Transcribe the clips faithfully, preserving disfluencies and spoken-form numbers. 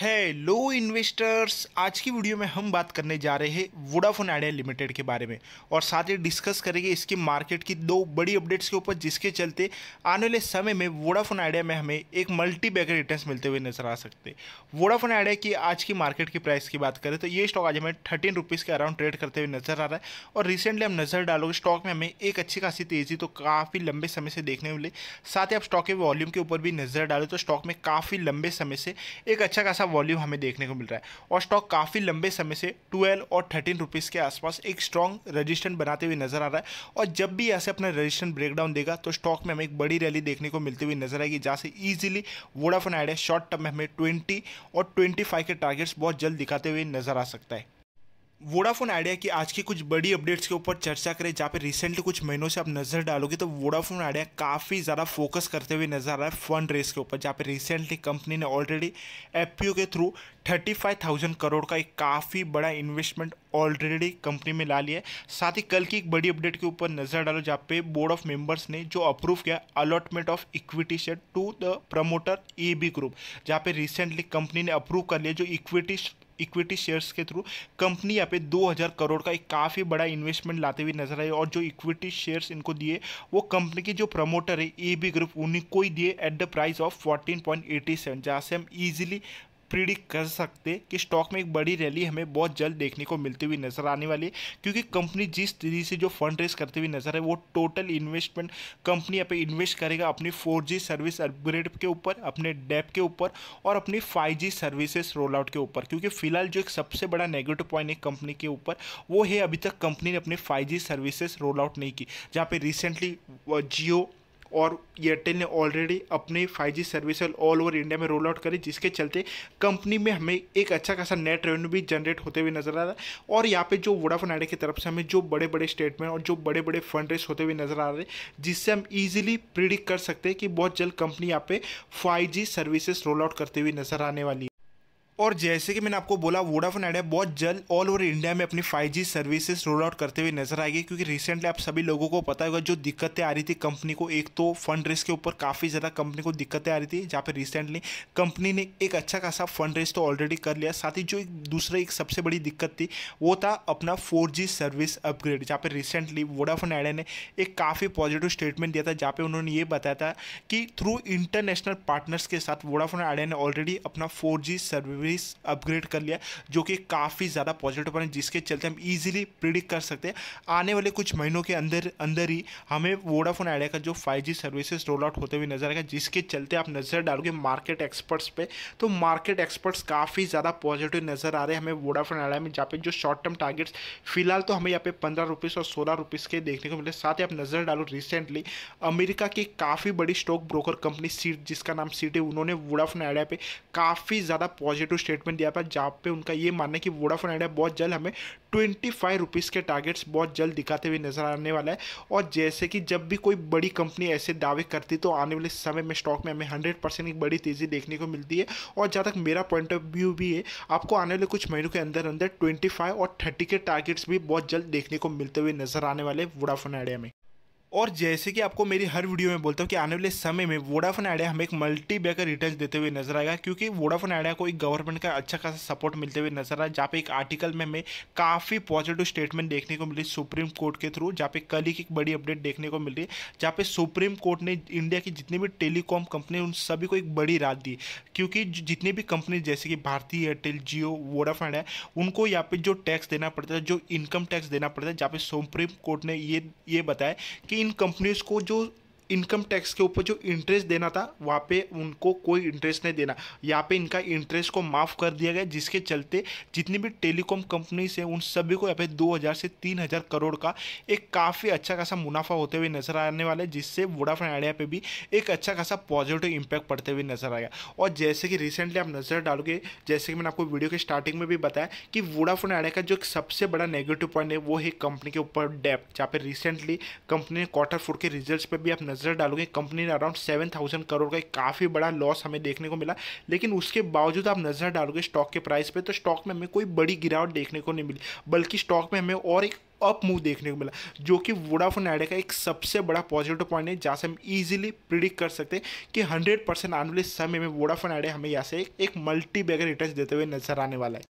Hello investors, आज की video में हम बात करने जा रहे हैं वोडाफोन आइडिया लिमिटेड के बारे में और साथ ही डिस्कस करेंगे इसके मार्केट की दो बड़ी अपडेट्स के ऊपर, जिसके चलते आने वाले समय में वोडाफोन आइडिया में हमें एक मल्टी बैगर रिटर्न्स मिलते हुए नजर आ सकते हैं। वोडाफोन आइडिया की आज की मार्केट की प्राइस की बात करें तो ये स्टॉक आज हमें थर्टीन रुपीज़ के अराउंड ट्रेड करते हुए नजर आ रहा है और रिसेंटली हम नज़र डालोगे स्टॉक में हमें एक अच्छी खासी तेज़ी तो काफ़ी लंबे समय से देखने मिले। साथ ही आप स्टॉक के वॉल्यूम के ऊपर भी नज़र डालो तो स्टॉक में काफ़ी लंबे समय से एक अच्छा खासा वॉल्यूम हमें देखने को मिल रहा है और स्टॉक काफ़ी लंबे समय से ट्वेल्व और थर्टीन रुपीज़ के आसपास एक स्ट्रॉन्ग रजिस्टेंस बनाते हुए नजर आ रहा है और जब भी यहाँ से अपना रजिस्टेंस ब्रेकडाउन देगा तो स्टॉक में हमें एक बड़ी रैली देखने को मिलती हुई नजर आएगी, जहाँ से easily Vodafone Idea short term में हमें ट्वेंटी और ट्वेंटी फाइव के टारगेट्स बहुत जल्द दिखाते हुए नजर आ सकता है। वोडाफोन आइडिया की आज की कुछ बड़ी अपडेट्स के ऊपर चर्चा करें, जहाँ पे रिसेंटली कुछ महीनों से आप नज़र डालोगे तो वोडाफोन आइडिया काफ़ी ज़्यादा फोकस करते हुए नजर आ रहा है फंड रेस के ऊपर, जहाँ पे रिसेंटली कंपनी ने ऑलरेडी एफ पी ओ के थ्रू पैंतीस हज़ार करोड़ का एक काफ़ी बड़ा इन्वेस्टमेंट ऑलरेडी कंपनी में ला लिया है। साथ ही कल की एक बड़ी अपडेट के ऊपर नज़र डालो, जहाँ पे बोर्ड ऑफ मेंबर्स ने जो अप्रूव किया allotment of equity share to the promoter A B group, जहाँ पे रिसेंटली कंपनी ने अप्रूव कर लिया जो इक्विटी इक्विटी शेयर्स के थ्रू कंपनी यहाँ पे दो हज़ार करोड़ का एक काफ़ी बड़ा इन्वेस्टमेंट लाते हुए नजर आई और जो इक्विटी शेयर्स इनको दिए वो कंपनी के जो प्रमोटर है ए बी ग्रुप उन्हीं को ही दिए at the price of fourteen point eighty seven, जहाँ से हम ईजिली प्रिडिक्ट कर सकते कि स्टॉक में एक बड़ी रैली हमें बहुत जल्द देखने को मिलती हुई नजर आने वाली है, क्योंकि कंपनी जिस तेजी से जो फंड रेस करती हुई नजर है वो टोटल इन्वेस्टमेंट कंपनी यहाँ पे इन्वेस्ट करेगा अपनी फोर जी सर्विस अपग्रेड के ऊपर, अपने डेप के ऊपर और अपनी five G services roll out के ऊपर, क्योंकि फिलहाल जो एक सबसे बड़ा नेगेटिव पॉइंट है कंपनी के ऊपर वो है अभी तक कंपनी ने अपनी five G services roll out नहीं की, जहाँ पे रिसेंटली जियो और एयरटेल ने ऑलरेडी अपनी five G service all over India में रोल आउट करी, जिसके चलते कंपनी में हमें एक अच्छा खासा नेट रेवेन्यू भी जनरेट होते हुए नजर आ रहा है। और यहाँ पे जो वोडाफोन आइडिया की तरफ से हमें जो बड़े बड़े स्टेटमेंट और जो बड़े बड़े फंड रेस होते हुए नजर आ रहे हैं, जिससे हम ईजिली प्रिडिक्ट कर सकते हैं कि बहुत जल्द कंपनी यहाँ पे five G services roll out करते हुए नजर आने वाली है। और जैसे कि मैंने आपको बोला वोडाफोन आइडिया बहुत जल्द ऑल ओवर इंडिया में अपनी five G services roll out करते हुए नजर आएगी, क्योंकि रिसेंटली आप सभी लोगों को पता होगा जो दिक्कतें आ रही थी कंपनी को, एक तो फंड रेस के ऊपर काफ़ी ज़्यादा कंपनी को दिक्कतें आ रही थी, जहाँ पे रिसेंटली कंपनी ने एक अच्छा खासा फंड रेस तो ऑलरेडी कर लिया। साथ ही जो एक दूसरा एक सबसे बड़ी दिक्कत थी वो था अपना फोर जी सर्विस अपग्रेड, जहाँ पर रिसेंटली वोडाफोन आइडिया ने एक काफ़ी पॉजिटिव स्टेटमेंट दिया था, जहाँ पे उन्होंने ये बताया था कि थ्रू इंटरनेशनल पार्टनर्स के साथ वोडाफोन आइडिया ने ऑलरेडी अपना फोर जी सर्विस अपग्रेड कर लिया, जो कि काफ़ी ज़्यादा पॉजिटिव पॉइंट, जिसके चलते हम इजीली प्रिडिक्ट कर सकते हैं आने वाले कुछ महीनों के अंदर अंदर ही हमें वोडाफोन आइडिया का जो five G services roll out होते हुए नजर आएगा, जिसके चलते आप नज़र डालोगे मार्केट एक्सपर्ट्स पे तो मार्केट एक्सपर्ट्स काफ़ी ज़्यादा पॉजिटिव नजर आ रहे हैं हमें वोडाफोन आइडिया में, जहाँ पे जो शॉर्ट टर्म टारगेट्स फिलहाल तो हमें यहाँ पे पंद्रह रुपीज़ और सोलह रुपीज़ के देखने को मिले। साथ ही आप नज़र डालो रिसेंटली अमेरिका की काफ़ी बड़ी स्टॉक ब्रोकर कंपनी सीट, जिसका नाम सिटी, उन्होंने वोडाफोन आइडिया पे काफ़ी ज़्यादा पॉजिटिव स्टेटमेंट दिया था, जहां पे उनका ये मानना है कि वोडाफोन आइडिया बहुत जल्द हमें ट्वेंटी फाइव रुपीज़ के टारगेट्स बहुत जल्द दिखाते हुए नजर आने वाला है। और जैसे कि जब भी कोई बड़ी कंपनी ऐसे दावे करती तो आने वाले समय में स्टॉक में हमें हंड्रेड परसेंट एक बड़ी तेज़ी देखने को मिलती है। और जहाँ तक मेरा पॉइंट ऑफ व्यू भी है, आपको आने वाले कुछ महीनों के अंदर अंदर ट्वेंटी फाइव और थर्टी के टारगेट्स भी बहुत जल्द देखने को मिलते हुए नजर आने वाले वोडाफोन आइडिया में। और जैसे कि आपको मेरी हर वीडियो में बोलता हूँ कि आने वाले समय में वोडाफोन आइडिया हमें एक मल्टी बैगर रिटर्न देते हुए नजर आएगा, क्योंकि वोडाफोन आइडिया को एक गवर्नमेंट का अच्छा खासा सपोर्ट मिलते हुए नजर आया, जहाँ पे एक आर्टिकल में हमें काफ़ी पॉजिटिव स्टेटमेंट देखने को मिली सुप्रीम कोर्ट के थ्रू, जहाँ पे कल ही एक बड़ी अपडेट देखने को मिल रही है, जहाँ पे सुप्रीम कोर्ट ने इंडिया की जितनी भी टेलीकॉम कंपनी उन सभी को एक बड़ी राहत दी, क्योंकि जितनी भी कंपनी जैसे कि Bharti, Airtel, Jio, Vodafone Idea उनको यहाँ पे जो टैक्स देना पड़ता है, जो इनकम टैक्स देना पड़ता है, जहाँ पे सुप्रीम कोर्ट ने ये ये बताया कि इन कंपनीज को जो इनकम टैक्स के ऊपर जो इंटरेस्ट देना था वहाँ पे उनको कोई इंटरेस्ट नहीं देना, यहाँ पे इनका इंटरेस्ट को माफ़ कर दिया गया, जिसके चलते जितनी भी टेलीकॉम कंपनीज हैं उन सभी को यहाँ पे दो हज़ार से तीन हज़ार करोड़ का एक काफ़ी अच्छा खासा मुनाफा होते हुए नजर आने वाला है, जिससे वोडाफोन आइडिया पे भी एक अच्छा खासा पॉजिटिव इम्पैक्ट पड़ते हुए नजर आएगा। और जैसे कि रिसेंटली आप नज़र डालोगे, जैसे कि मैंने आपको वीडियो के स्टार्टिंग में भी बताया कि वोडाफोन आइडिया का जो एक सबसे बड़ा नेगेटिव पॉइंट है वो है कंपनी के ऊपर डेप्ट, जहाँ पर रिसेंटली कंपनी ने क्वार्टर फोर के रिजल्ट पर भी आप नजर डालोगे कंपनी ने अराउंड सेवन थाउजेंड करोड़ का एक काफ़ी बड़ा लॉस हमें देखने को मिला, लेकिन उसके बावजूद आप नजर डालोगे स्टॉक के प्राइस पे तो स्टॉक में हमें कोई बड़ी गिरावट देखने को नहीं मिली, बल्कि स्टॉक में हमें और एक अप मूव देखने को मिला, जो कि वोडाफोन आइडिया का एक सबसे बड़ा पॉजिटिव पॉइंट है, जहाँ से हम इजीली प्रिडिक्ट कर सकते हैं कि हंड्रेड परसेंट आने वाले समय में वोडाफोन आइडिया हमें यहाँ से एक मल्टी बैगर रिटर्न देते हुए नजर आने वाला है।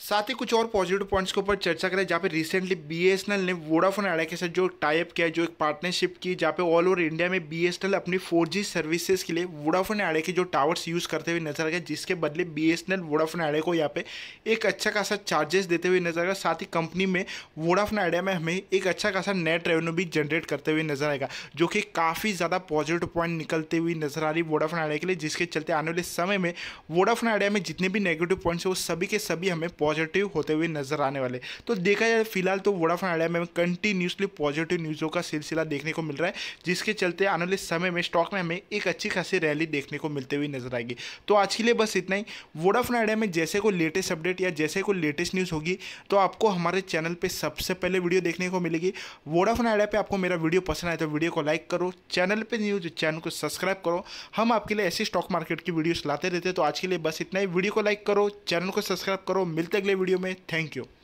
साथ ही कुछ और पॉजिटिव पॉइंट्स के ऊपर चर्चा करें, जहाँ पे रिसेंटली बीएसएनएल ने वोडाफोन आइडिया के साथ जो टाइप किया, जो एक पार्टनरशिप की, जहाँ पे ऑल ओवर इंडिया में बीएसएनएल अपनी फोर जी सर्विसेज के लिए वोडाफोन आइडिया के जो टावर्स यूज़ करते हुए नजर आ गए, जिसके बदले बीएसएनएल वोडाफोन आइडिया को यहाँ पे एक अच्छा खासा चार्जेस देते हुए नजर आएगा। साथ ही कंपनी में वोडाफोन आइडिया में हमें एक अच्छा खासा नेट रेवेन्यू भी जनरेट करते हुए नजर आएगा, जो कि काफ़ी ज़्यादा पॉजिटिव पॉइंट निकलते हुए नजर आ रही वोडाफोन आइडिया के लिए, जिसके चलते आने वाले समय में वोडाफोन आइडिया में जितने भी नेगेटिव पॉइंट्स हैं वो सभी के सभी हमें पॉजिटिव होते हुए नजर आने वाले। तो देखा जाए फिलहाल तो वोडाफोन आइडिया में कंटिन्यूसली पॉजिटिव न्यूज़ों का सिलसिला देखने को मिल रहा है, जिसके चलते आने वाले समय में स्टॉक में हमें एक अच्छी खासी रैली देखने को मिलते हुए नजर आएगी। तो आज के लिए बस इतना ही। वोडाफोन आइडिया में जैसे कोई लेटेस्ट अपडेट या जैसे कोई लेटेस्ट न्यूज़ होगी तो आपको हमारे चैनल पर सबसे पहले वीडियो देखने को मिलेगी। वोडाफोन आइडिया पर आपको मेरा वीडियो पसंद आए तो वीडियो को लाइक करो, चैनल पर न्यूज चैनल को सब्सक्राइब करो, हम आपके लिए ऐसी स्टॉक मार्केट की वीडियोस लाते रहते हैं। तो आज के लिए बस इतना ही। वीडियो को लाइक करो, चैनल को सब्सक्राइब करो, मिलते अगले वीडियो में। Thank you.